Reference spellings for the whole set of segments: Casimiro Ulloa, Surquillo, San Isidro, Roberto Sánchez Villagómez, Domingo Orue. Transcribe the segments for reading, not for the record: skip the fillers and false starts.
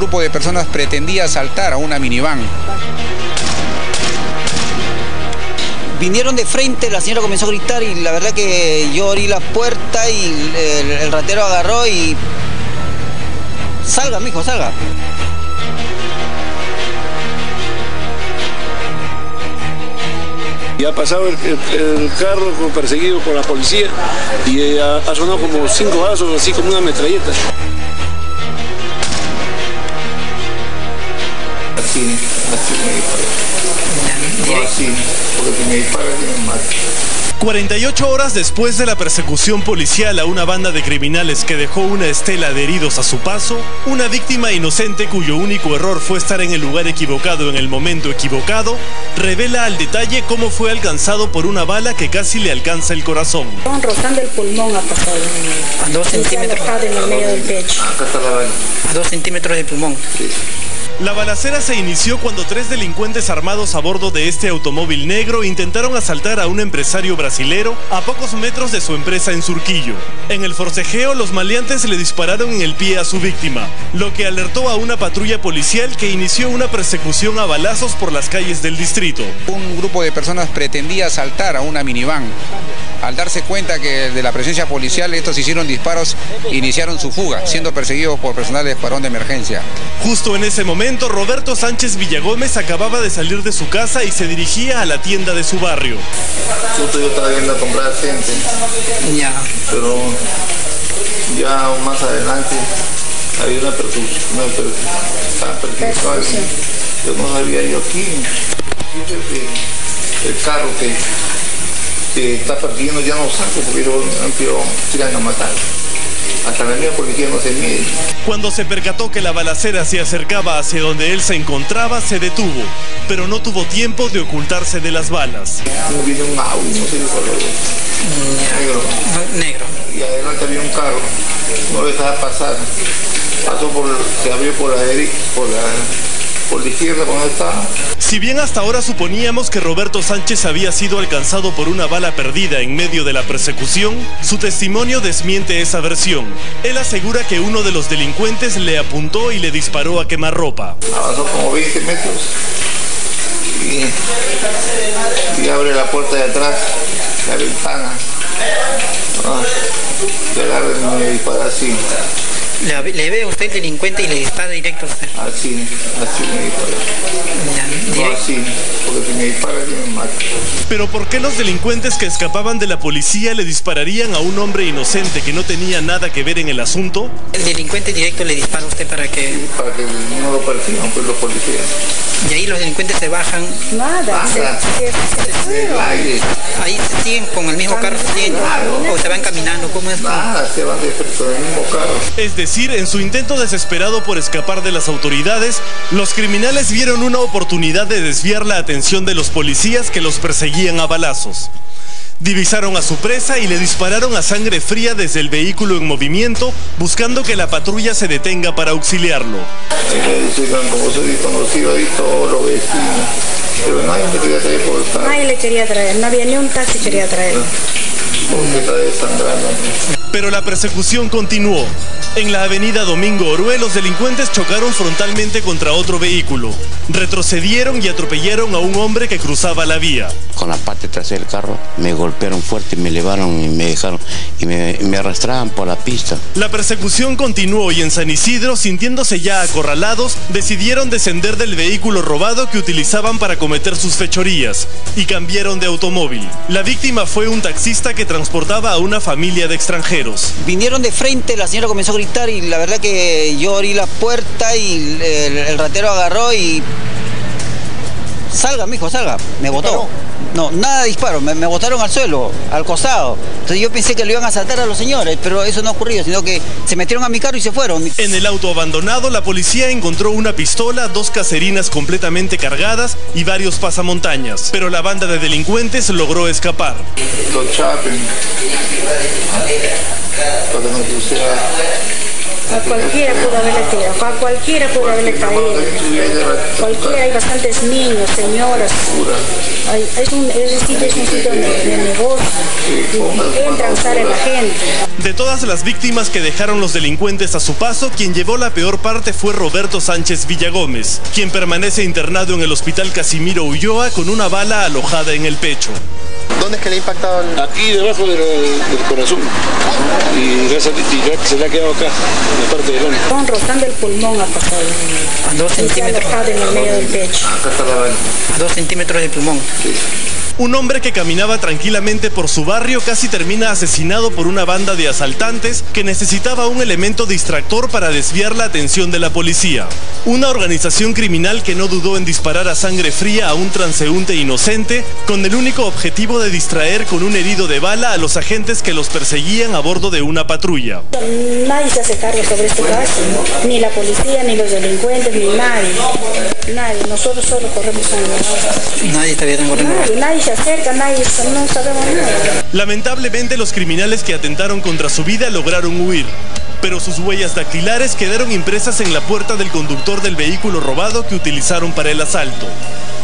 grupo de personas pretendía asaltar a una minivan. Vinieron de frente, la señora comenzó a gritar y la verdad que yo abrí la puerta y el ratero agarró y... Salga, mijo, salga. Y ha pasado el carro perseguido por la policía y ha sonado como 5 balazos, así como una metralleta. Así, porque me disparan y me matan. 48 horas después de la persecución policial a una banda de criminales que dejó una estela de heridos a su paso, una víctima inocente cuyo único error fue estar en el lugar equivocado en el momento equivocado, revela al detalle cómo fue alcanzado por una bala que casi le alcanza el corazón. Estaban rozando el pulmón a pasar. A 2 centímetros. En el medio del pecho. Acá está la bala. A 2 centímetros del pulmón. Sí. La balacera se inició cuando 3 delincuentes armados a bordo de este automóvil negro intentaron asaltar a un empresario brasilero a pocos metros de su empresa en Surquillo. En el forcejeo, los maleantes le dispararon en el pie a su víctima, lo que alertó a una patrulla policial que inició una persecución a balazos por las calles del distrito. Un grupo de personas pretendía asaltar a una minivan. Al darse cuenta que de la presencia policial estos hicieron disparos, iniciaron su fuga, siendo perseguidos por personal de escuadrón de emergencia. Justo en ese momento, Roberto Sánchez Villagómez acababa de salir de su casa y se dirigía a la tienda de su barrio. Justo yo estaba yendo a comprar gente, ya. Pero ya más adelante había una persecución. Yo no sabía yo quién. El carro que está persiguiendo ya no saco porque yo tiran a matar. Hasta la mía policía no se mide. Cuando se percató que la balacera se acercaba hacia donde él se encontraba, se detuvo, pero no tuvo tiempo de ocultarse de las balas. Vino un auto, no sé qué color. Negro. Y adelante había un carro, no lo dejaba pasar. Pasó se abrió por la izquierda cuando estaba. Si bien hasta ahora suponíamos que Roberto Sánchez había sido alcanzado por una bala perdida en medio de la persecución, su testimonio desmiente esa versión. Él asegura que uno de los delincuentes le apuntó y le disparó a quemarropa. Avanzó como 20 metros y abre la puerta de atrás, la ventana. Le agarra y me dispara así. Le ve a usted el delincuente y le dispara directo a usted. Así me dispara. No, así, porque si me dispara yo me mato. Pero ¿por qué los delincuentes que escapaban de la policía le dispararían a un hombre inocente que no tenía nada que ver en el asunto? El delincuente directo le dispara a usted para que no lo persigan, pues los policías. Y ahí los delincuentes se bajan. Nada. Ahí siguen con el mismo carro, o se van caminando, ¿cómo es? Nada, se van con el mismo carro. Es decir, en su intento desesperado por escapar de las autoridades, los criminales vieron una oportunidad de desviar la atención de los policías que los perseguían a balazos. Divisaron a su presa y le dispararon a sangre fría desde el vehículo en movimiento, buscando que la patrulla se detenga para auxiliarlo. Como soy conocido ahí todos los vecinos, pero nadie me quería traer por el carro. Nadie le quería traer, no había ni un taxi que quería traer. Pero la persecución continuó. En la avenida Domingo Orue, los delincuentes chocaron frontalmente contra otro vehículo. Retrocedieron y atropellaron a un hombre que cruzaba la vía. Con la parte trasera del carro me golpearon fuerte, me elevaron y me dejaron y me arrastraban por la pista. La persecución continuó y en San Isidro, sintiéndose ya acorralados, decidieron descender del vehículo robado que utilizaban para cometer sus fechorías y cambiaron de automóvil. La víctima fue un taxista que transportaba a una familia de extranjeros. Vinieron de frente, la señora comenzó a gritar y la verdad que yo abrí la puerta y el ratero agarró y... Salga, mijo, salga. Me botó. No, nada de disparo, me botaron al suelo, al costado. Entonces yo pensé que lo iban a asaltar a los señores, pero eso no ocurrió, sino que se metieron a mi carro y se fueron. En el auto abandonado, la policía encontró una pistola, 2 caserinas completamente cargadas y varios pasamontañas. Pero la banda de delincuentes logró escapar. Los chapen, para que no suceda A cualquiera pudo haberle tirado, a cualquiera pudo haberle caído. Cualquiera, hay bastantes niños, señoras. Es un sitio de negocio. Y entran, sale la gente. De todas las víctimas que dejaron los delincuentes a su paso, quien llevó la peor parte fue Roberto Sánchez Villagómez, quien permanece internado en el hospital Casimiro Ulloa con una bala alojada en el pecho. ¿Dónde es que le ha impactado? Aquí debajo del corazón. Y se le ha quedado acá, en la parte del hombro. Están rozando el pulmón, ha pasado. A 2 centímetros. En el medio del pecho. Acá está la bala. A 2 centímetros del pulmón. Sí. Un hombre que caminaba tranquilamente por su barrio casi termina asesinado por una banda de asaltantes que necesitaba un elemento distractor para desviar la atención de la policía. Una organización criminal que no dudó en disparar a sangre fría a un transeúnte inocente con el único objetivo de distraer con un herido de bala a los agentes que los perseguían a bordo de una patrulla. Nadie se hace cargo sobre este caso, ni la policía, ni los delincuentes, ni nadie. Nosotros solo corremos sangre. Nadie está viendo nadie. Acerca, nadie, no sabemos nada. Lamentablemente los criminales que atentaron contra su vida lograron huir, pero sus huellas dactilares quedaron impresas en la puerta del conductor del vehículo robado que utilizaron para el asalto.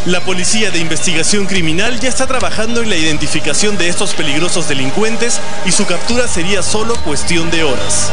La Policía de Investigación Criminal ya está trabajando en la identificación de estos peligrosos delincuentes y su captura sería solo cuestión de horas.